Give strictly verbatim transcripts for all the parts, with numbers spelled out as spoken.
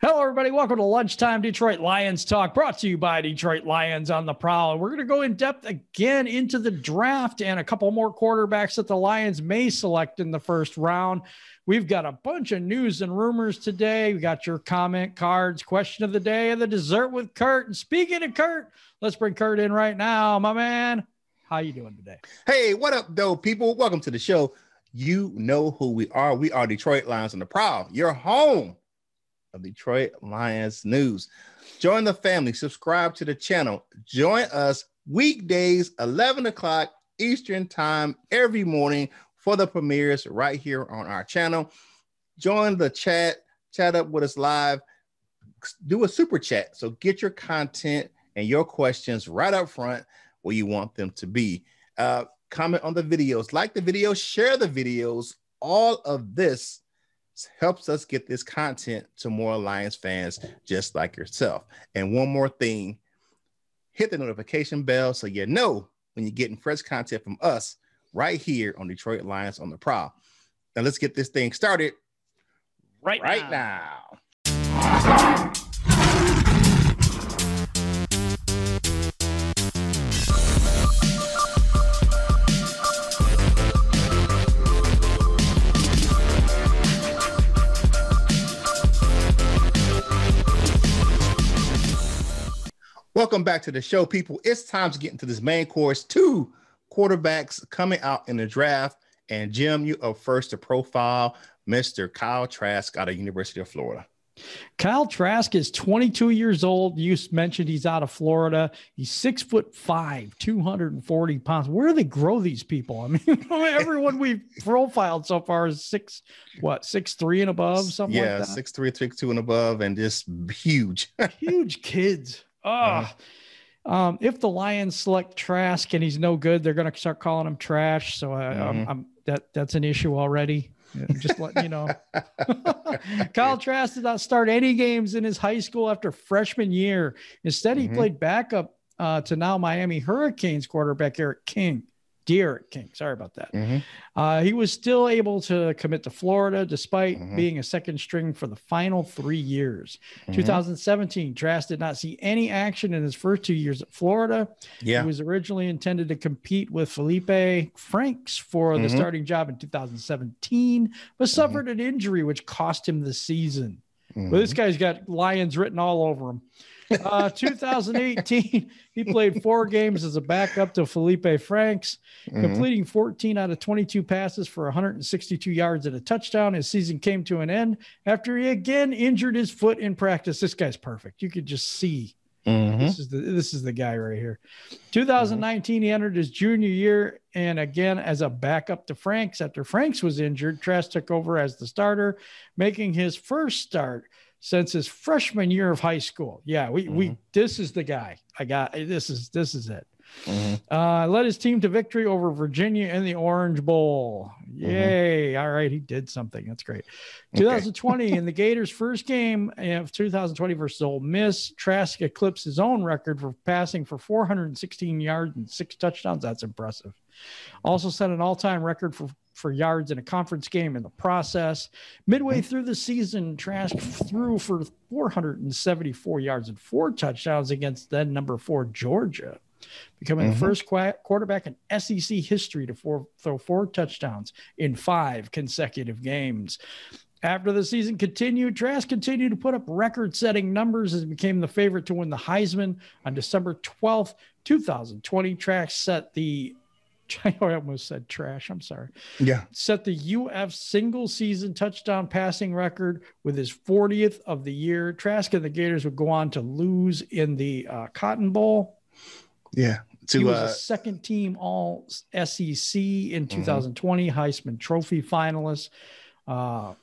Hello, everybody. Welcome to Lunchtime Detroit Lions Talk, brought to you by Detroit Lions on the Prowl. And we're going to go in depth again into the draft and a couple more quarterbacks that the Lions may select in the first round. We've got a bunch of news and rumors today. We got your comment cards, question of the day, and the dessert with Curt. And speaking of Curt, let's bring Curt in right now, my man. How you doing today? Hey, what up, though, people? Welcome to the show. You know who we are. We are Detroit Lions on the Prowl, your home of Detroit Lions news. Join the family, subscribe to the channel. Join us weekdays, eleven o'clock Eastern time every morning for the premieres right here on our channel. Join the chat, chat up with us live, do a super chat. So get your content and your questions right up front where you want them to be. Uh, comment on the videos, like the video, share the videos. All of this helps us get this content to more Lions fans just like yourself. And one more thing, hit the notification bell so you know when you're getting fresh content from us right here on Detroit Lions on the Prowl. Now let's get this thing started right, right now. now. Welcome back to the show, people. It's time to get into this main course. Two quarterbacks coming out in the draft. And Jim, you are first to profile Mister Kyle Trask out of University of Florida. Kyle Trask is twenty-two years old. You mentioned he's out of Florida. He's six foot five, two hundred forty pounds. Where do they grow these people? I mean, everyone we've profiled so far is six, what, six, three and above, something yeah, like that. Yeah, six, three, six, two and above, and just huge. Huge kids. Oh, um, if the Lions select Trask and he's no good, they're going to start calling him trash. So I, mm-hmm. I'm, I'm, that that's an issue already. I'm just letting you know. Kyle Trask did not start any games in his high school after freshman year. Instead, he mm-hmm. played backup uh, to now Miami Hurricanes quarterback D'Eriq King. D'Eriq King, sorry about that. Mm-hmm. Uh, he was still able to commit to Florida despite mm-hmm. being a second string for the final three years. Mm-hmm. two thousand seventeen, Trask did not see any action in his first two years at Florida. Yeah. He was originally intended to compete with Feleipe Franks for mm-hmm. the starting job in two thousand seventeen, but suffered mm-hmm. an injury which cost him the season. Mm-hmm. Well, this guy's got Lions written all over him. Uh, two thousand eighteen, he played four games as a backup to Feleipe Franks, mm-hmm. completing fourteen out of twenty-two passes for one hundred sixty-two yards and a touchdown. His season came to an end after he again injured his foot in practice. This guy's perfect. You could just see mm-hmm. this is the this is the guy right here. two thousand nineteen, mm-hmm. he entered his junior year and again as a backup to Franks. After Franks was injured, Trask took over as the starter, making his first start since his freshman year of high school. Yeah, we, mm-hmm. we, this is the guy I got. This is, this is it. Mm-hmm. Uh, led his team to victory over Virginia in the Orange Bowl. Yay. Mm-hmm. All right. He did something. That's great. twenty twenty okay. in the Gators' first game of two thousand twenty versus Ole Miss, Trask eclipsed his own record for passing for four hundred sixteen yards and six touchdowns. That's impressive. Also set an all-time record for for yards in a conference game in the process. Midway through the season, Trask threw for four hundred seventy-four yards and four touchdowns against then number four Georgia, becoming mm-hmm. the first qu- quarterback in S E C history to four, throw four touchdowns in five consecutive games. After the season continued, Trask continued to put up record-setting numbers as he became the favorite to win the Heisman on December twelfth, two thousand twenty. Trask set the I almost said trash. I'm sorry. Yeah. Set the U F single season touchdown passing record with his fortieth of the year. Trask and the Gators would go on to lose in the uh, Cotton Bowl. Yeah. To, he was uh, a second team all S E C in two thousand twenty, mm-hmm. Heisman Trophy finalist, uh,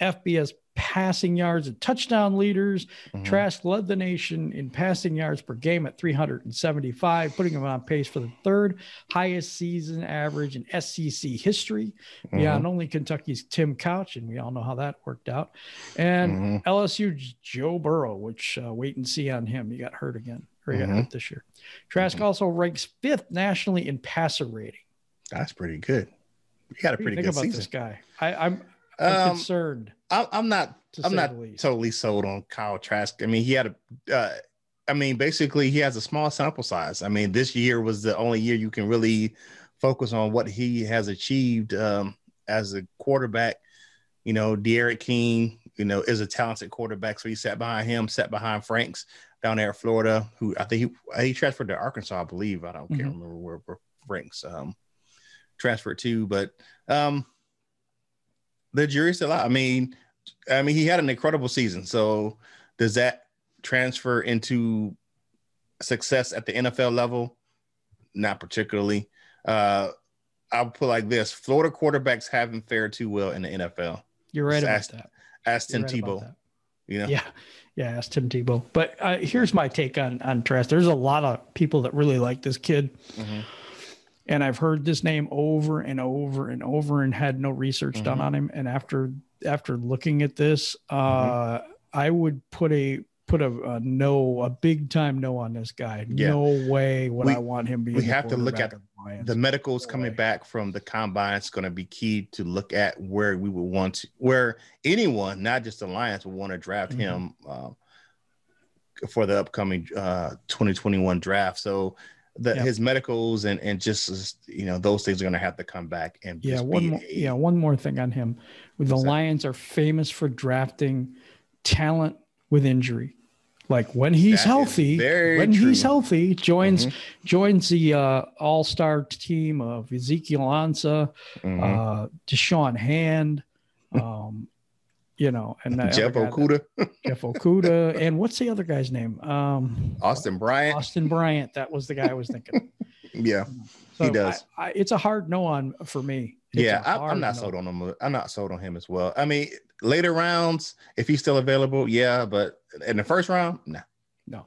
F B S passing yards and touchdown leaders. Mm-hmm. Trask led the nation in passing yards per game at three hundred seventy-five, putting him on pace for the third highest season average in S E C history, mm-hmm. beyond only Kentucky's Tim Couch, and we all know how that worked out, and mm-hmm. L S U's Joe Burrow, which uh, wait and see on him. He got hurt again, or he mm-hmm. got hurt this year. Trask mm-hmm. also ranks fifth nationally in passer rating. That's pretty good. He got a pretty good season. Think about this guy. I, I'm I'm um, concerned. I, I'm not. I'm not totally sold on Kyle Trask. I mean, he had a. Uh, I mean, basically, he has a small sample size. I mean, this year was the only year you can really focus on what he has achieved um, as a quarterback. You know, D'Eriq King, you know, is a talented quarterback. So he sat behind him, sat behind Franks down there at Florida, who I think he, he transferred to Arkansas, I believe. I don't mm-hmm. can't remember where, where Franks um, transferred to, but um, the jury's still out. I mean, I mean, he had an incredible season. So does that transfer into success at the N F L level? Not particularly. Uh, I'll put it like this: Florida quarterbacks haven't fared too well in the N F L. You're right Just about ask, that. Ask Tim right Tebow. You know? Yeah, yeah, ask Tim Tebow. But uh, here's my take on on Trask. There's a lot of people that really like this kid, mm-hmm. and I've heard this name over and over and over, and had no research mm-hmm. done on him. And after after looking at this, uh, mm-hmm. I would put a put a, a no, a big time no on this guy. Yeah. No way would we, I want him being. We have to look at the, the medicals no coming way. back from the combine. It's going to be key to look at where we would want to, where anyone, not just the Lions, would want to draft mm-hmm. him um, for the upcoming uh, twenty twenty-one draft. So the, yeah. his medicals and, and just, you know, those things are going to have to come back. And yeah, one more, a, yeah, one more thing on him. The exactly. Lions are famous for drafting talent with injury. Like when he's that healthy, when true. he's healthy, joins mm-hmm. joins the uh, all-star team of Ezekiel Ansah, mm-hmm. uh, Deshaun Hand, um, you know, and uh, Jeff Okudah, Jeff Okudah, and what's the other guy's name? Um, Austin Bryant. Austin Bryant. That was the guy I was thinking. yeah, so he does. I, I, it's a hard no on for me. It's yeah, I, I'm not no. sold on him. I'm not sold on him as well. I mean, later rounds, if he's still available, yeah, but in the first round, no, no,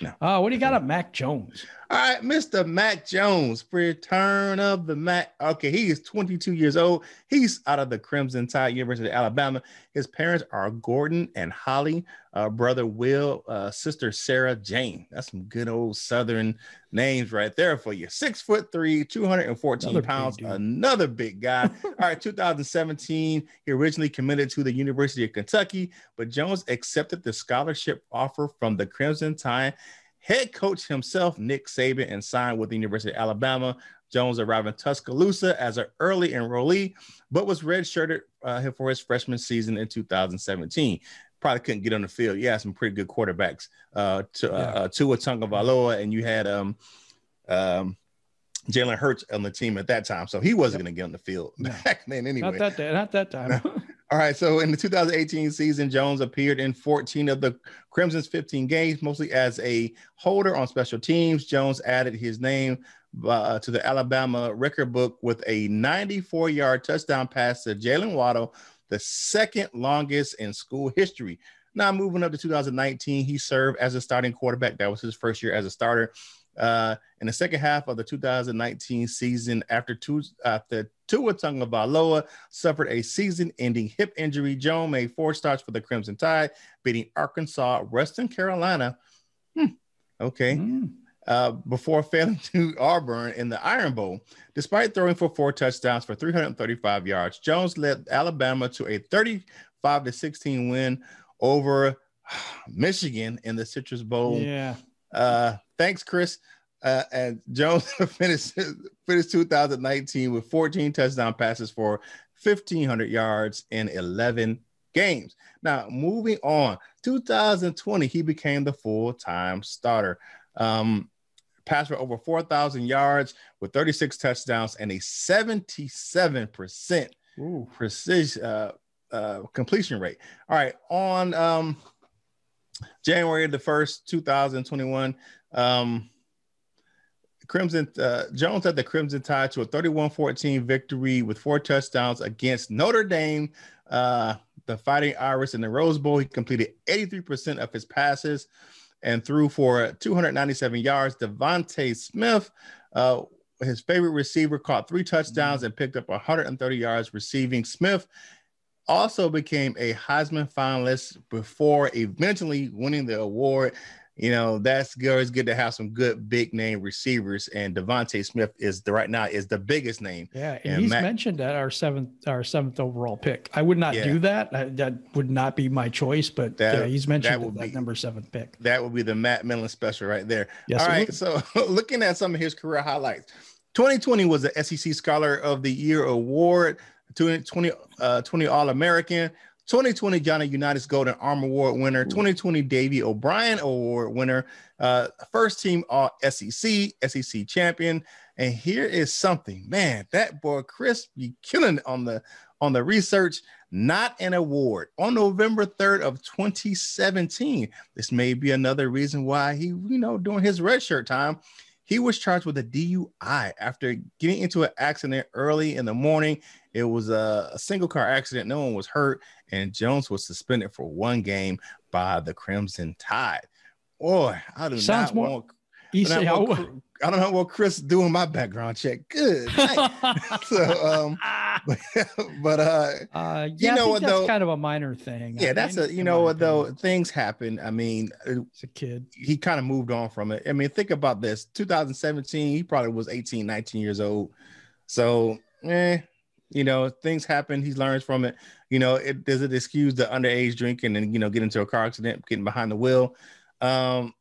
no. Uh, what do you got on Mac Jones? All right, Mister Mac Jones, return of the Mac. Okay, he is twenty-two years old. He's out of the Crimson Tide, University of Alabama. His parents are Gordon and Holly, uh, brother Will, uh, sister Sarah Jane. That's some good old Southern names right there for you. Six foot three, two hundred fourteen another pounds, big another big guy. All right, two thousand seventeen, he originally committed to the University of Kentucky, but Jones accepted the scholarship offer from the Crimson Tide head coach himself, Nick Saban, and signed with the University of Alabama. Jones arrived in Tuscaloosa as an early enrollee, but was redshirted uh, for his freshman season in two thousand seventeen. Probably couldn't get on the field. You had some pretty good quarterbacks. Uh, to, uh, yeah. uh, Tua Tagovailoa, and you had um, um, Jalen Hurts on the team at that time, so he wasn't yep. going to get on the field no. back then anyway. Not that day, not that time. No. All right, so in the two thousand eighteen season, Jones appeared in fourteen of the Crimson's fifteen games, mostly as a holder on special teams. Jones added his name uh, to the Alabama record book with a ninety-four-yard touchdown pass to Jalen Waddle, the second longest in school history. Now moving up to two thousand nineteen, he served as a starting quarterback. That was his first year as a starter. Uh, in the second half of the two thousand nineteen season, after two, after Tua Tagovailoa suffered a season-ending hip injury, Jones made four starts for the Crimson Tide, beating Arkansas, Western Carolina, hmm. okay, mm. uh, before failing to Auburn in the Iron Bowl. Despite throwing for four touchdowns for three hundred thirty-five yards, Jones led Alabama to a thirty-five to sixteen win over Michigan in the Citrus Bowl. Yeah. Uh, thanks, Chris. Uh, and Jones finished, finished two thousand nineteen with fourteen touchdown passes for fifteen hundred yards in eleven games. Now, moving on, two thousand twenty, he became the full-time starter. Um, passed for over four thousand yards with thirty-six touchdowns and a seventy-seven percent Ooh. precision uh, uh, completion rate. All right, on um, January the first, two thousand twenty-one, um, Crimson uh, Jones led the Crimson Tide to a thirty-one fourteen victory with four touchdowns against Notre Dame, uh, the Fighting Irish in the Rose Bowl. He completed eighty-three percent of his passes and threw for two hundred ninety-seven yards. DeVonta Smith, uh, his favorite receiver, caught three touchdowns mm-hmm. and picked up one hundred thirty yards receiving. Smith also became a Heisman finalist before eventually winning the award you know, that's good. It's good to have some good big name receivers, and DeVonta Smith is the right now is the biggest name. Yeah, and, and he's Mac- mentioned at our seventh our seventh overall pick. I would not yeah. do that. I, that would not be my choice. But that, yeah, he's mentioned that, that, that be, number seventh pick. That would be the Matt Millen special right there. Yes, all right. Would. So looking at some of his career highlights, twenty twenty was the S E C Scholar of the Year award. twenty twenty All-American. twenty twenty Johnny Unitas Golden Arm Award winner. Ooh. twenty twenty Davey O'Brien Award winner. Uh, first team All-S E C, S E C champion. And here is something, man, that boy Chris be killing on the on the research. Not an award. On November third of twenty seventeen, this may be another reason why he, you know, during his redshirt time, he was charged with a D U I after getting into an accident early in the morning. It was a, a single car accident. No one was hurt, and Jones was suspended for one game by the Crimson Tide. Boy, I do Sounds not more, want. I don't, know what, I don't know what Chris doing my background check. Good night. so, um, but, but uh, uh, yeah, you know what that's though, kind of a minor thing. Yeah, I mean, that's a you know what though things happen. I mean, it's a kid. He kind of moved on from it. I mean, think about this. twenty seventeen, he probably was eighteen, nineteen years old. So, eh. You know, things happen. He learns from it. You know, it doesn't excuse the underage drinking and, you know, get into a car accident, getting behind the wheel. Um,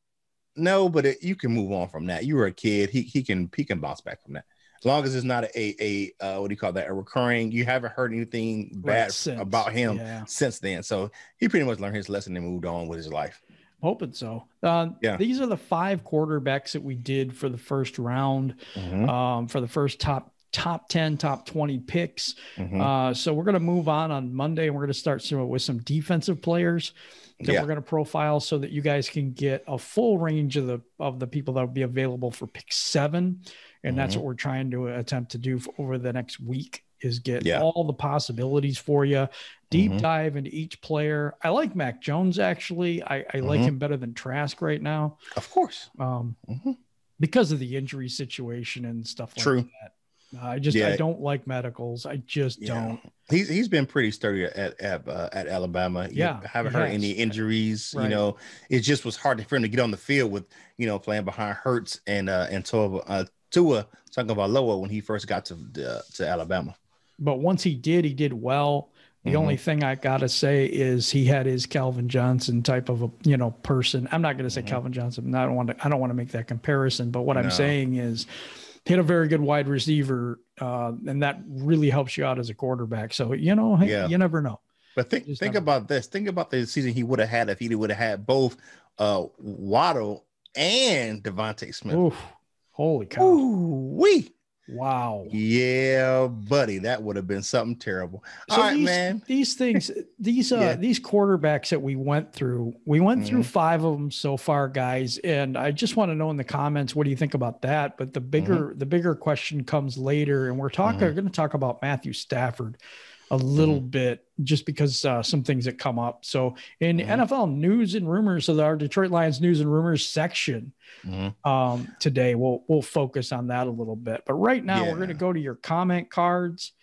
no, but it, you can move on from that. You were a kid. He he can he can bounce back from that. As long as it's not a, a uh, what do you call that? A recurring. You haven't heard anything bad right, about him yeah. since then. So he pretty much learned his lesson and moved on with his life. Hoping so. Uh, yeah. These are the five quarterbacks that we did for the first round, mm-hmm. um, for the first top top ten, top twenty picks. Mm-hmm. Uh, so we're going to move on on Monday, and we're going to start with some defensive players that yeah. we're going to profile so that you guys can get a full range of the, of the people that will be available for pick seven. And mm-hmm. that's what we're trying to attempt to do for, over the next week is get yeah. all the possibilities for you. Deep mm-hmm. dive into each player. I like Mac Jones. Actually, I, I mm-hmm. like him better than Trask right now. Of course. Um, mm-hmm. because of the injury situation and stuff like True. that. I just yeah. I don't like medicals. I just yeah. don't. He's he's been pretty sturdy at at, uh, at Alabama. You yeah, haven't heard has. any injuries. Right. You know, it just was hard for him to get on the field with you know playing behind Hurts and uh, and Tua uh, Tua Tagovailoa when he first got to uh, to Alabama. But once he did, he did well. The mm-hmm. only thing I gotta say is he had his Calvin Johnson type of a you know person. I'm not gonna say mm-hmm. Calvin Johnson. I don't want to. I don't want to make that comparison. But what no. I'm saying is. Hit a very good wide receiver, uh, and that really helps you out as a quarterback. So, you know, yeah. you never know. But think Just think never. about this. Think about the season he would have had if he would have had both uh, Waddle and DeVonta Smith. Oof. Holy cow. Ooh-wee. Wow. Yeah, buddy, that would have been something terrible. So All right, these, man. These things, these uh, yeah. these quarterbacks that we went through, we went mm-hmm. through five of them so far, guys. And I just want to know in the comments, what do you think about that? But the bigger, mm-hmm. the bigger question comes later, and we're talking, mm-hmm. we're going to talk about Matthew Stafford a little mm-hmm. bit, just because uh, some things that come up. So in mm-hmm. N F L news and rumors, so our Detroit Lions news and rumors section mm-hmm. um, today, we'll we'll focus on that a little bit. But right now, yeah. we're going to go to your comment cards.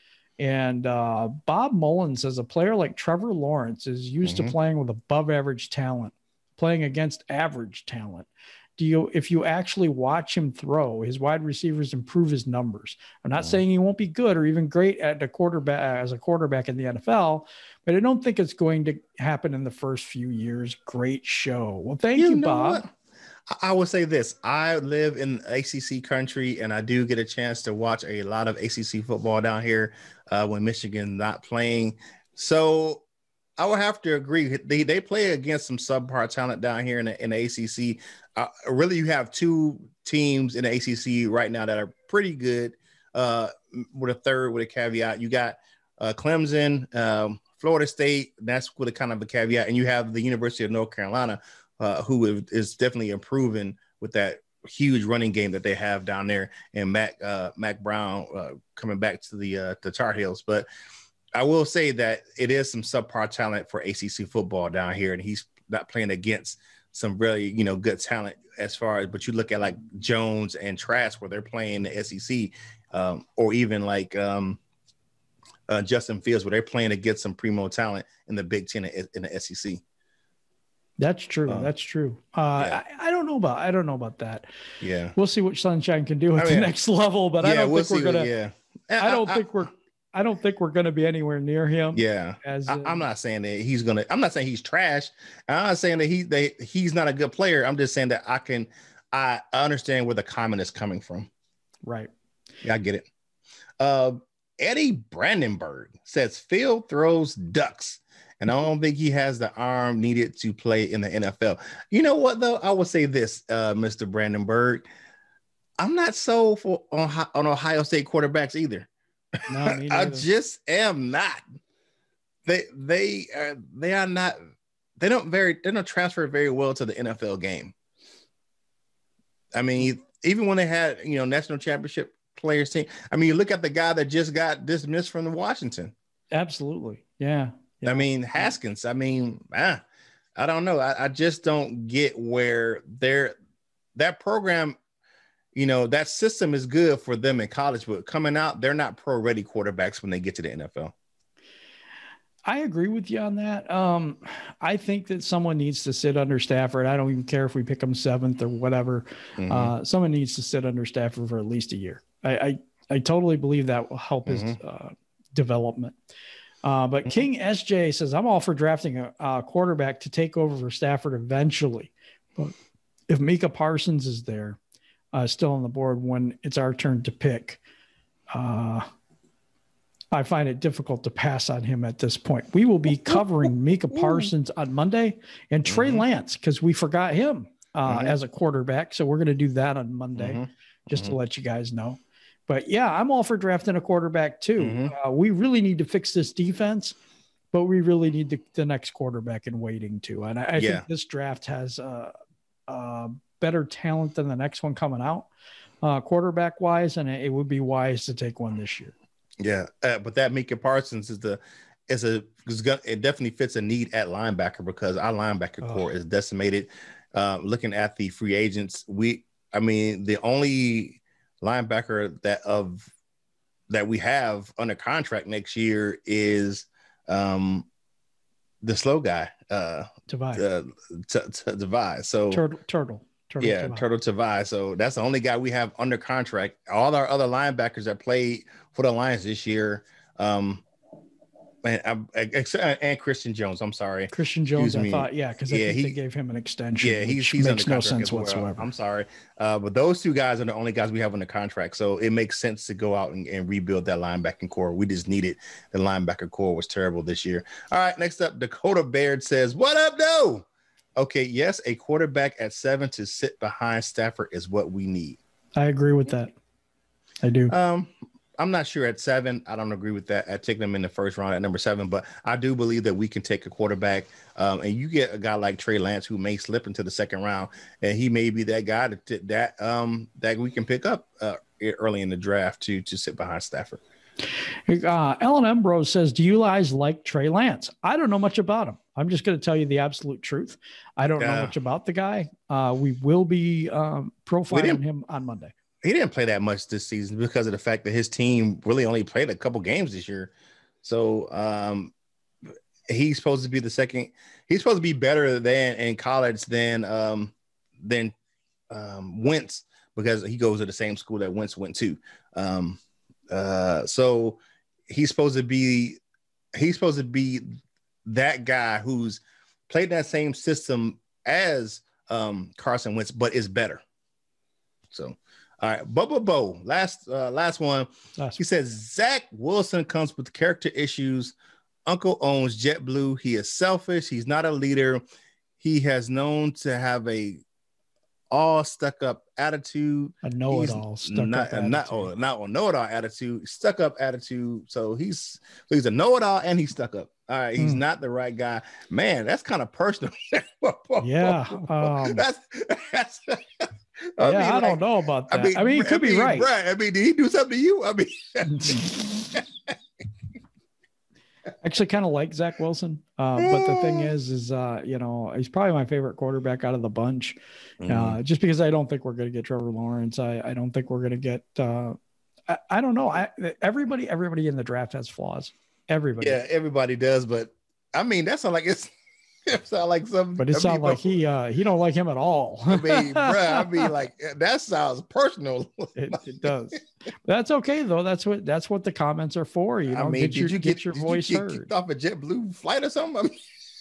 And uh, Bob Mullen says a player like Trevor Lawrence is used mm-hmm. to playing with above average talent, playing against average talent. Do you, if you actually watch him throw, his wide receivers improve his numbers. I'm not mm-hmm. saying he won't be good or even great at the quarterback as a quarterback in the N F L, but I don't think it's going to happen in the first few years. Great show. Well, thank you, you know Bob. What? I will say this. I live in A C C country, and I do get a chance to watch a lot of A C C football down here uh, when Michigan's not playing. So I would have to agree. They they play against some subpar talent down here in the, in the A C C. Uh, really, you have two teams in the A C C right now that are pretty good. Uh, with a third, with a caveat, you got uh, Clemson, um, Florida State. That's with a kind of a caveat, and you have the University of North Carolina, uh, who is definitely improving with that huge running game that they have down there, and Mac uh, Mac Brown uh, coming back to the uh, the Tar Heels, but. I will say that it is some subpar talent for A C C football down here, and he's not playing against some really, you know, good talent as far as, but you look at like Jones and Trask where they're playing the S E C um, or even like um, uh, Justin Fields where they're playing against some primo talent in the Big Ten and in the S E C. That's true. Uh, that's true. Uh, yeah. I, I don't know about I don't know about that. Yeah, we'll see what Sunshine can do at I mean, the next level. But yeah, I don't we'll think we're gonna. What, yeah. I don't I, think I, we're. I don't think we're gonna be anywhere near him. Yeah, as I, I'm not saying that he's gonna. I'm not saying he's trash. I'm not saying that he that he's not a good player. I'm just saying that I can. I understand where the comment is coming from. Right. Yeah, I get it. Uh, Eddie Brandenburg says Phil throws ducks. And I don't think he has the arm needed to play in the N F L. You know what, though? I will say this, uh, Mister Brandenburg. I'm not sold for, on, on Ohio State quarterbacks either. No, me neither. I just am not. They they are, they are not. They don't very. They don't transfer very well to the N F L game. I mean, even when they had, you know, national championship players team. I mean, you look at the guy that just got dismissed from the Washington. Absolutely, yeah. Yeah. I mean, Haskins, I mean, ah, I don't know. I, I just don't get where they're that program, you know, that system is good for them in college, but coming out, they're not pro ready quarterbacks when they get to the N F L. I agree with you on that. Um, I think that someone needs to sit under Stafford. I don't even care if we pick him seventh or whatever. Mm-hmm. Uh, someone needs to sit under Stafford for at least a year. I, I, I totally believe that will help mm-hmm. his uh, development. Uh, but King S J says, I'm all for drafting a, a quarterback to take over for Stafford eventually. But if Micah Parsons is there, uh, still on the board when it's our turn to pick, uh, I find it difficult to pass on him at this point. We will be covering Micah Parsons on Monday and Trey mm-hmm. Lance because we forgot him uh, mm-hmm. as a quarterback. So we're going to do that on Monday mm-hmm. just mm-hmm. to let you guys know. But yeah, I'm all for drafting a quarterback too. Mm-hmm. Uh, we really need to fix this defense, but we really need the, the next quarterback in waiting too. And I, I yeah. think this draft has uh, uh, better talent than the next one coming out, uh, quarterback wise, and it, it would be wise to take one this year. Yeah, uh, but that Micah Parsons is the is a is gonna, it definitely fits a need at linebacker because our linebacker oh. core is decimated. Uh, looking at the free agents, we I mean the only. linebacker that of that we have under contract next year is um the slow guy uh Tavai. Tavai. So turtle turtle, turtle yeah Tavai. turtle Tavai. So that's the only guy we have under contract. All our other linebackers that played for the Lions this year, um and, and Christian Jones. I'm sorry, Christian Jones. I thought, yeah, because yeah, they gave him an extension. Yeah, he's, he's makes no sense whatsoever. I'm sorry, uh, but those two guys are the only guys we have on the contract, so it makes sense to go out and, and rebuild that linebacking core. We just needed the linebacker core was terrible this year. All right, next up, Dakota Baird says, "What up, though?" Okay, yes, a quarterback at seven to sit behind Stafford is what we need. I agree with that. I do. Um. I'm not sure at seven. I don't agree with that. I take them in the first round at number seven, but I do believe that we can take a quarterback. Um, and you get a guy like Trey Lance who may slip into the second round, and he may be that guy that that um, that we can pick up uh, early in the draft to to sit behind Stafford. Uh, Ellen Ambrose says, "Do you guys like Trey Lance?" I don't know much about him. I'm just going to tell you the absolute truth. I don't uh, know much about the guy. Uh, we will be um, profiling him on Monday. He didn't play that much this season because of the fact that his team really only played a couple games this year. So um, he's supposed to be the second. He's supposed to be better than in college than um, than um, Wentz because he goes to the same school that Wentz went to. Um, uh, so he's supposed to be he's supposed to be that guy who's played that same system as um, Carson Wentz, but is better. So. All right, Bubba Bo, last uh, last one. Last he says, Zach Wilson comes with character issues. Uncle owns JetBlue. He is selfish. He's not a leader. He has known to have a all stuck up attitude. A know-it-all stuck not, up attitude. Not, oh, not a know-it-all attitude, stuck up attitude. So he's he's a know-it-all and he's stuck up. All right, he's mm. not the right guy. Man, that's kind of personal. yeah. Um, that's that's I, yeah, mean, I like, don't know about that. I mean, I mean he could I mean, be right. right. I mean, did he do something to you? I mean, actually, kind of like Zach Wilson. Uh, but the thing is, is uh, you know, he's probably my favorite quarterback out of the bunch, uh, mm-hmm. just because I don't think we're going to get Trevor Lawrence. I, I don't think we're going to get. Uh, I, I don't know. I everybody everybody in the draft has flaws. Everybody. Yeah, everybody does. But I mean, that's not like it's. It's not like some, but it I sounds like he uh he don't like him at all. I mean, bruh, I mean, like that sounds personal. it, it does. But that's okay though. That's what that's what the comments are for. You know, I mean, get did your, you get, get your did voice you get heard? Kicked off a JetBlue flight or something?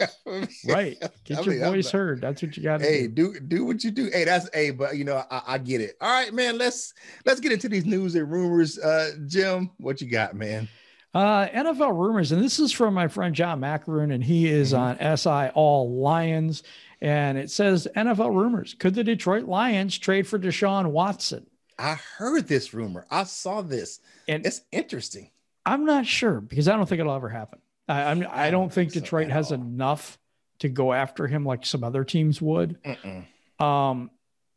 I mean, right, get I your mean, voice like, heard. That's what you got. Hey, do. do do what you do. Hey, that's a. Hey, but you know, I, I get it. All right, man. Let's let's get into these news and rumors. Uh, Jim, what you got, man? Uh, N F L rumors, and this is from my friend John Macaroon, and he is mm-hmm. on S I All Lions, and it says N F L rumors: could the Detroit Lions trade for Deshaun Watson? I heard this rumor. I saw this, and it's interesting. I'm not sure because I don't think it'll ever happen. I, I'm, I don't think Detroit has enough to go after him like some other teams would. Mm-mm. Um,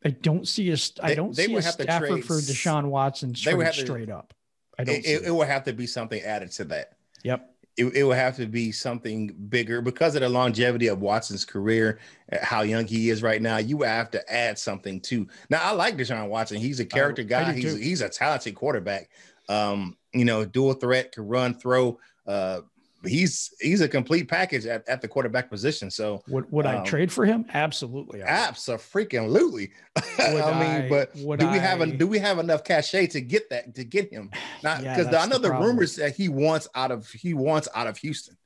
I don't see a. I don't they, they see a Stafford for Deshaun Watson trade straight up. I don't. It, it, it will have to be something added to that. Yep. It, it will have to be something bigger because of the longevity of Watson's career, how young he is right now. You have to add something to. Now, I like Deshaun Watson. He's a character I, guy. I he's too. he's a talented quarterback. Um, you know, dual threat, can run, throw. Uh, He's he's a complete package at, at the quarterback position. So would would um, I trade for him? Absolutely. Absolutely. I mean, but do we have a, do we have enough cachet to get that to get him? Not because yeah, I know the, the rumors that he wants out of he wants out of Houston.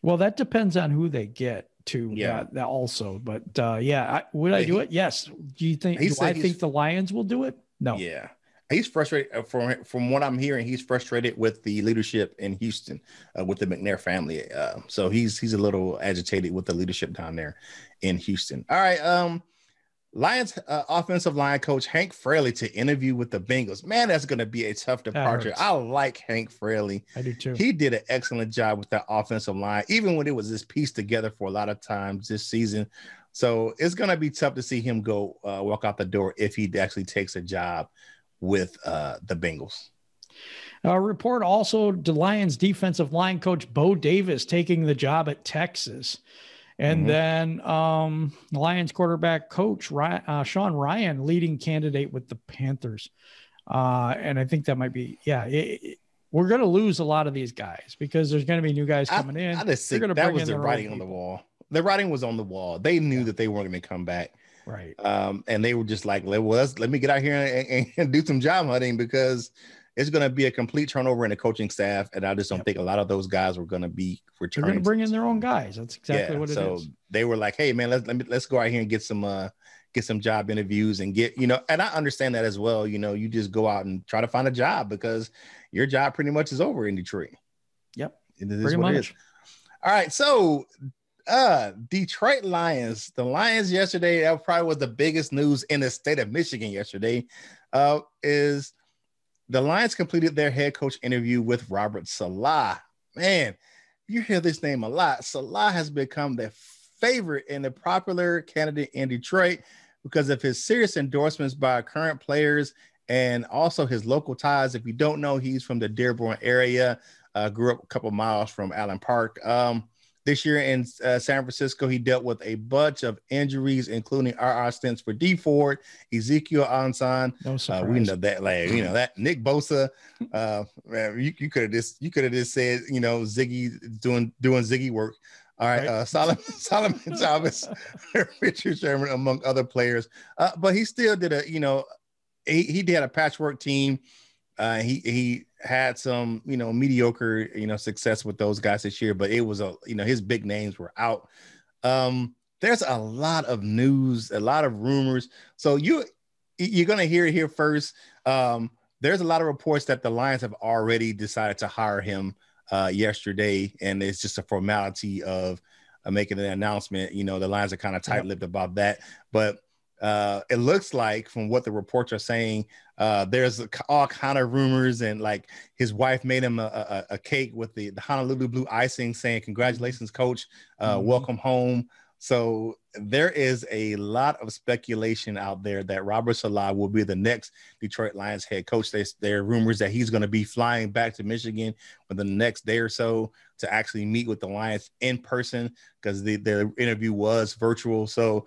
Well, that depends on who they get to. Yeah, uh, that also. But uh, yeah, I, would I do he, it? Yes. Do you think? Do I think the Lions will do it? No. Yeah. He's frustrated from from what I'm hearing. He's frustrated with the leadership in Houston, uh, with the McNair family. Uh, so he's he's a little agitated with the leadership down there in Houston. All right, um, Lions uh, offensive line coach Hank Fraley to interview with the Bengals. Man, that's going to be a tough departure. I like Hank Fraley. I do too. He did an excellent job with that offensive line, even when it was just pieced together for a lot of times this season. So it's going to be tough to see him go uh, walk out the door if he actually takes a job with uh, the Bengals. A report also to Lions defensive line coach Bo Davis taking the job at Texas. And mm-hmm. then um, Lions quarterback coach Ryan, uh, Sean Ryan leading candidate with the Panthers. Uh, and I think that might be, yeah, it, it, we're going to lose a lot of these guys because there's going to be new guys coming I, in. I just think that was the writing on the wall. The writing was on the wall. They knew yeah. that they weren't going to come back. Right. Um, and they were just like, well, let's, let me get out here and, and, and do some job hunting because it's going to be a complete turnover in the coaching staff. And I just don't yep. think a lot of those guys were going to be returning. They're going to bring in their own guys. That's exactly yeah, what it so is. So they were like, hey, man, let's, let me, let's go out here and get some, uh, get some job interviews and get, you know, and I understand that as well. You know, you just go out and try to find a job because your job pretty much is over in Detroit. Yep. It is pretty what much. It is. All right. So Uh, Detroit Lions, the Lions yesterday, that probably was the biggest news in the state of Michigan yesterday, uh, is the Lions completed their head coach interview with Robert Saleh. Man, you hear this name a lot. Saleh has become the favorite and the popular candidate in Detroit because of his serious endorsements by current players and also his local ties. If you don't know, he's from the Dearborn area, uh, grew up a couple miles from Allen Park. Um, This year in uh, San Francisco, he dealt with a bunch of injuries, including R R stints for D Ford, Ezekiel Ansah. No surprise. Uh, we know that, like you know that Nick Bosa. Uh, man, you you could have just you could have just said you know Ziggy doing doing Ziggy work. All right, right. Uh, Solomon Solomon Thomas, Richard Sherman, among other players. Uh, but he still did a you know he he did a patchwork team. Uh, he he had some you know mediocre you know success with those guys this year, but it was a you know his big names were out. Um, there's a lot of news, a lot of rumors. So you you're gonna hear it here first. Um, there's a lot of reports that the Lions have already decided to hire him uh, yesterday, and it's just a formality of uh, making an announcement. You know the Lions are kind of tight-lipped yep. about that, but. Uh, it looks like from what the reports are saying, uh, there's all kind of rumors and like his wife made him a, a, a cake with the, the Honolulu blue icing saying, congratulations, coach, uh, mm-hmm. welcome home. So there is a lot of speculation out there that Robert Saleh will be the next Detroit Lions head coach. They, there are rumors that he's going to be flying back to Michigan within the next day or so to actually meet with the Lions in person because the, the interview was virtual. So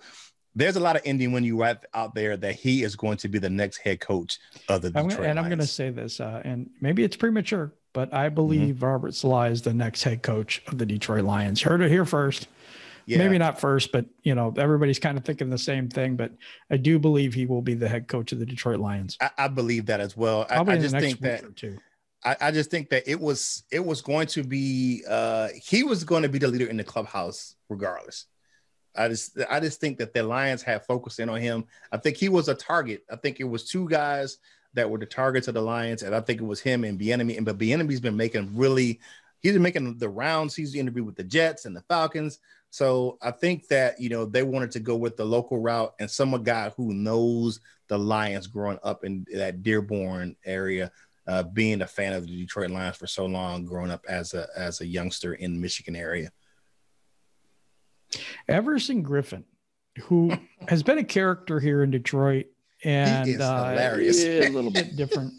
there's a lot of innuendo out there that he is going to be the next head coach of the Detroit Lions. And I'm going to say this, uh, and maybe it's premature, but I believe mm-hmm. Robert Saleh is the next head coach of the Detroit Lions. Heard it here first. Yeah. Maybe not first, but, you know, everybody's kind of thinking the same thing. But I do believe he will be the head coach of the Detroit Lions. I, I believe that as well. Probably I, I just think that I, I just think that it was it was going to be uh, he was going to be the leader in the clubhouse regardless. I just I just think that the Lions had focused in on him. I think he was a target. I think it was two guys that were the targets of the Lions, and I think it was him and Bieniemy. And but Bieniemy's been making really he's been making the rounds. He's interviewed with the Jets and the Falcons. So I think that, you know, they wanted to go with the local route and some a guy who knows the Lions growing up in that Dearborn area, uh, being a fan of the Detroit Lions for so long, growing up as a as a youngster in Michigan area. Everson Griffen, who has been a character here in Detroit, and he is uh, hilarious. A little bit different.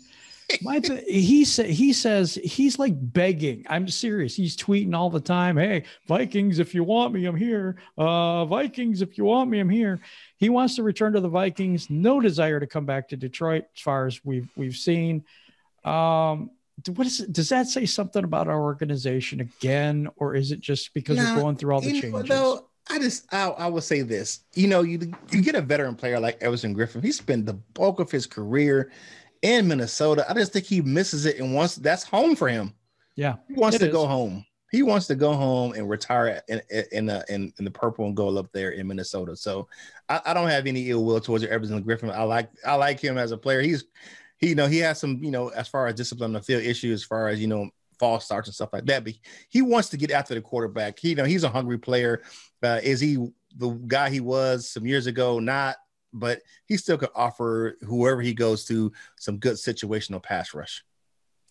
My th- he sa- he says he's like begging. I'm serious. He's tweeting all the time. Hey, Vikings, if you want me, I'm here. Uh, Vikings, if you want me, I'm here. He wants to return to the Vikings. No desire to come back to Detroit, as far as we've we've seen. Um, what is it? Does that say something about our organization again, or is it just because now, we're going through all the you know, changes? Though, I just I, I will say this. You know, you you get a veteran player like Everson Griffen. He spent the bulk of his career in Minnesota. I just think he misses it and wants that's home for him. Yeah, he wants to is. go home. He wants to go home and retire in in the in, in the purple and gold up there in Minnesota. So I, I don't have any ill will towards Everson Griffen. I like I like him as a player. He's he you know he has some you know as far as discipline on the field issue, as far as you know false starts and stuff like that. But he wants to get after the quarterback. He, you know he's a hungry player. Uh, is he the guy he was some years ago? Not. But he still could offer whoever he goes to some good situational pass rush.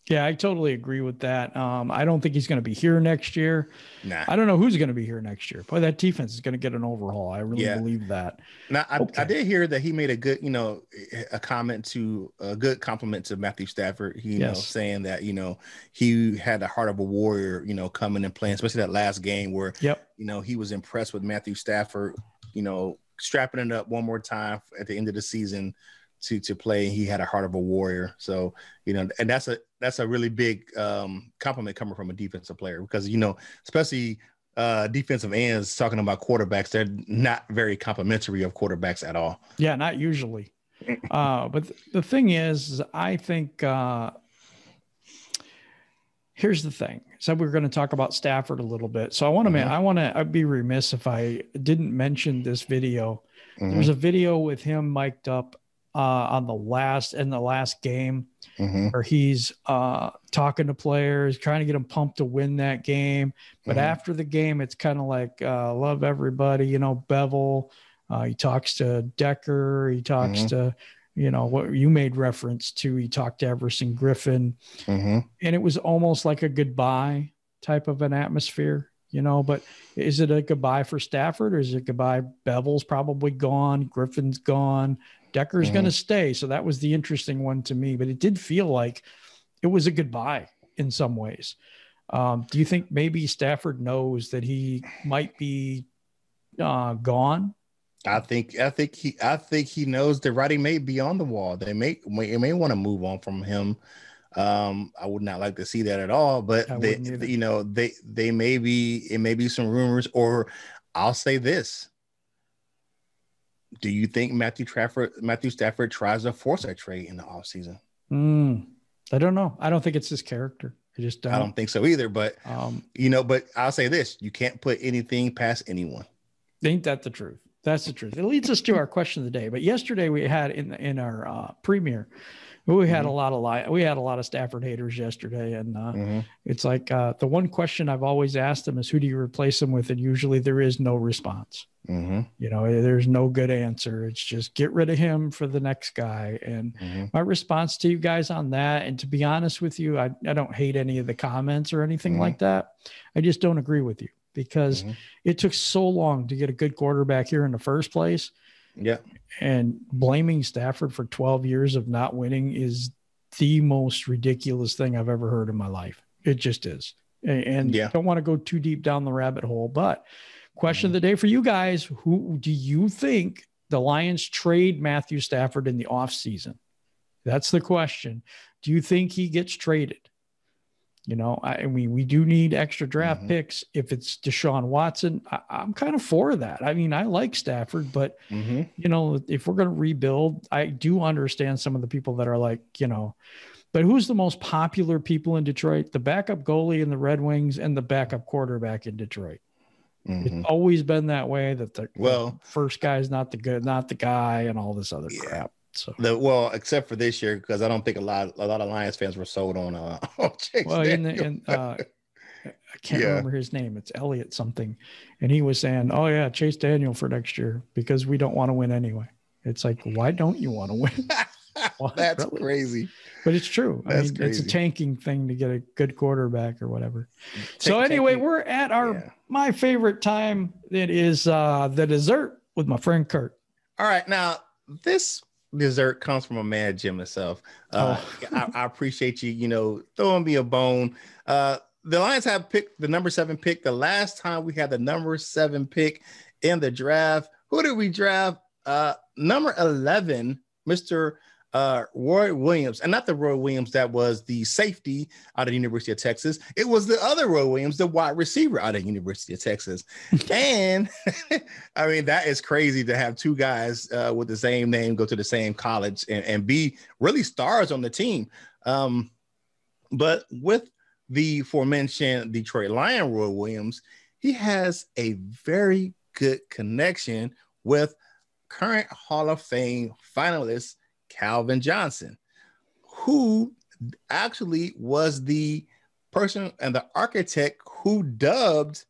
Yeah, I totally agree with that. Um, I don't think he's going to be here next year. Nah. I don't know who's going to be here next year. Boy, that defense is going to get an overhaul. I really yeah. believe that. Now, I, okay. I did hear that he made a good, you know, a comment to a good compliment to Matthew Stafford. He, you yes. know, saying that, you know, he had the heart of a warrior, you know, coming and playing, especially that last game where, yep. you know, he was impressed with Matthew Stafford, you know, strapping it up one more time at the end of the season to to play. He had a heart of a warrior. So, you know, and that's a that's a really big um, compliment coming from a defensive player because, you know, especially uh, defensive ends talking about quarterbacks, they're not very complimentary of quarterbacks at all. Yeah, not usually. uh, but th- the thing is, I think uh, here's the thing. So we we're going to talk about Stafford a little bit. So I want to, mm-hmm. I want to, I'd be remiss if I didn't mention this video. Mm-hmm. There's a video with him mic'd up uh, on the last, in the last game mm-hmm. where he's uh, talking to players, trying to get them pumped to win that game. But mm-hmm. after the game, it's kind of like, uh, love everybody, you know, Bevel. Uh, he talks to Decker. He talks mm-hmm. to, you know, what you made reference to, he talked to Everson Griffen mm-hmm. and it was almost like a goodbye type of an atmosphere, you know, but is it a goodbye for Stafford or is it goodbye? Bevel's probably gone. Griffin's gone. Decker's mm-hmm. going to stay. So that was the interesting one to me, but it did feel like it was a goodbye in some ways. Um, do you think maybe Stafford knows that he might be uh, gone? I think I think he I think he knows the writing may be on the wall. They may may, may want to move on from him. Um, I would not like to see that at all. But they, you know, they they may be it may be some rumors. Or I'll say this: do you think Matthew Stafford Matthew Stafford tries to force a trade in the offseason? Mm, I don't know. I don't think it's his character. I just don't. I don't think so either. But um, you know, but I'll say this: you can't put anything past anyone. Ain't that the truth? That's the truth. It leads us to our question of the day. But yesterday we had in in our uh, premiere, we had mm-hmm. a lot of li- we had a lot of Stafford haters yesterday, and uh, mm-hmm. it's like uh, the one question I've always asked them is, "Who do you replace them with?" And usually there is no response. Mm-hmm. You know, there's no good answer. It's just get rid of him for the next guy. And mm-hmm. my response to you guys on that, and to be honest with you, I I don't hate any of the comments or anything mm-hmm. like that. I just don't agree with you. Because mm-hmm. it took so long to get a good quarterback here in the first place. Yeah. And blaming Stafford for twelve years of not winning is the most ridiculous thing I've ever heard in my life. It just is. And yeah. I don't want to go too deep down the rabbit hole, but question mm-hmm. of the day for you guys, who do you think the Lions trade Matthew Stafford in the offseason? That's the question. Do you think he gets traded? You know, I mean, we do need extra draft mm-hmm. picks. If it's Deshaun Watson, I, I'm kind of for that. I mean, I like Stafford, but, mm-hmm. you know, if we're going to rebuild, I do understand some of the people that are like, you know, but who's the most popular people in Detroit? The backup goalie in the Red Wings and the backup quarterback in Detroit. Mm-hmm. It's always been that way, that the well, first guy's not the good, not the guy and all this other yeah. crap. So the, well, except for this year, because I don't think a lot a lot of Lions fans were sold on uh on well, in the, in, uh, I can't yeah. remember his name. It's Elliot something, and he was saying, "Oh yeah, Chase Daniel for next year because we don't want to win anyway." It's like, why don't you want to win? Well, that's really crazy, but it's true. That's I mean, crazy. It's a tanking thing to get a good quarterback or whatever. Take, so anyway, tanking. We're at our yeah. my favorite time. That is uh, the dessert with my friend Curt. All right, now this dessert comes from a man, Jim himself. Uh, oh. I, I appreciate you, you know, throwing me a bone. Uh, the Lions have picked the number seven pick. The last time we had the number seven pick in the draft, who did we draft? Uh, number eleven, Mister Uh, Roy Williams, and not the Roy Williams that was the safety out of the University of Texas. It was the other Roy Williams, the wide receiver out of the University of Texas. And I mean, that is crazy to have two guys uh, with the same name go to the same college and, and be really stars on the team. Um, but with the aforementioned Detroit Lion Roy Williams, he has a very good connection with current Hall of Fame finalist Calvin Johnson, who actually was the person and the architect who dubbed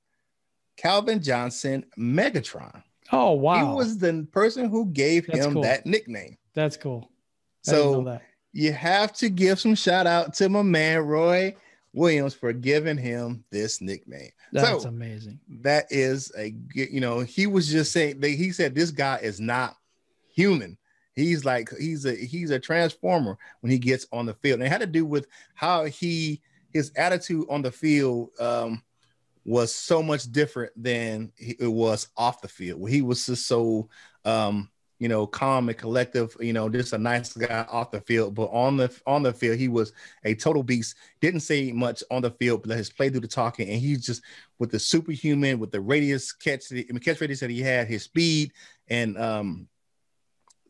Calvin Johnson Megatron. Oh, wow. He was the person who gave That's him cool. that nickname. That's cool. I so that. You have to give some shout out to my man, Roy Williams, for giving him this nickname. That's so amazing. That is a good, you know, he was just saying that he said, this guy is not human. He's like, he's a, he's a transformer when he gets on the field. And it had to do with how he, his attitude on the field um, was so much different than it was off the field, where he was just so, um, you know, calm and collective, you know, just a nice guy off the field, but on the, on the field, he was a total beast. Didn't say much on the field, but let his play do the talking. And he's just with the superhuman, with the radius catch, the catch radius that he had, his speed and, um,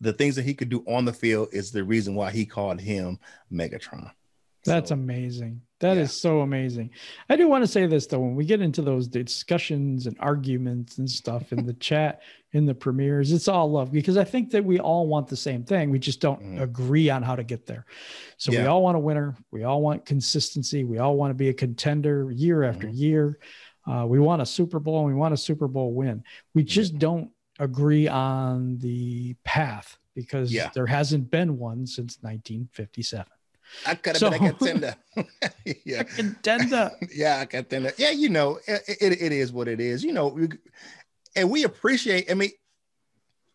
the things that he could do on the field is the reason why he called him Megatron. That's so amazing. That yeah. is so amazing. I do want to say this though, when we get into those discussions and arguments and stuff in the chat, in the premieres, it's all love, because I think that we all want the same thing. We just don't mm. agree on how to get there. So yeah. we all want a winner. We all want consistency. We all want to be a contender year after mm. year. Uh, we want a Super Bowl and we want a Super Bowl win. We just yeah. don't agree on the path, because yeah. there hasn't been one since nineteen fifty-seven. I could have so, been a contender. yeah. A contender. yeah, a contender. Yeah, you know, it, it, it is what it is. You know, we, and we appreciate, I mean,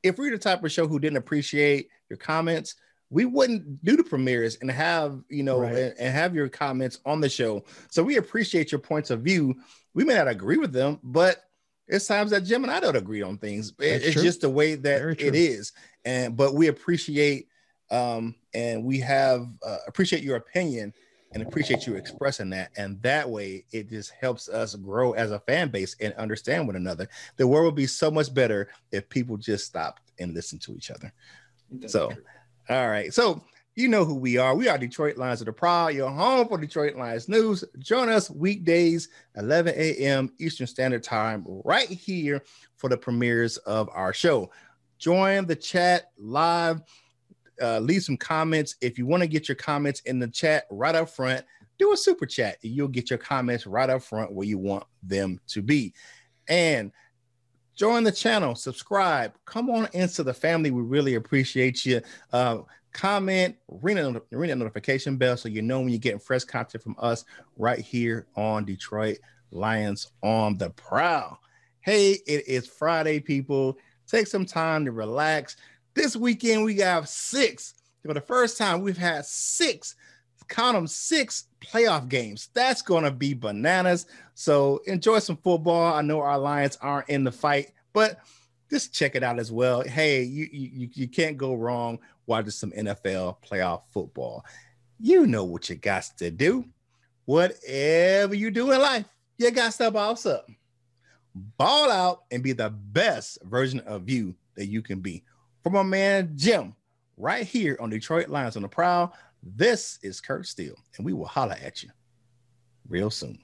if we were the type of show who didn't appreciate your comments, we wouldn't do the premieres and have, you know, right. and, and have your comments on the show. So we appreciate your points of view. We may not agree with them, but it's times that Jim and I don't agree on things. It, it's true. Just the way that it is. And, but we appreciate um, and we have uh, appreciate your opinion and appreciate you expressing that. And that way it just helps us grow as a fan base and understand one another. The world would be so much better if people just stopped and listened to each other. That's so, true. All right. So, you know who we are. We are Detroit Lions on the Prowl, your home for Detroit Lions news. Join us weekdays, eleven a.m. Eastern Standard Time, right here for the premieres of our show. Join the chat live. Uh, leave some comments. If you want to get your comments in the chat right up front, do a super chat. You'll get your comments right up front where you want them to be. And join the channel. Subscribe. Come on into the family. We really appreciate you. Uh, Comment, ring that notification bell so you know when you're getting fresh content from us right here on Detroit Lions on the Prowl. Hey, it is Friday, people. Take some time to relax. This weekend, we got six. For the first time, we've had six, count them, six playoff games. That's going to be bananas. So enjoy some football. I know our Lions aren't in the fight, but just check it out as well. Hey, you you, you can't go wrong watching some N F L playoff football. You know what you got to do. whatever you do in life, you got to boss up, ball out, and be the best version of you that you can be. From my man Jim, right here on Detroit Lions on the Prowl, this is Curt Steele, and we will holler at you real soon.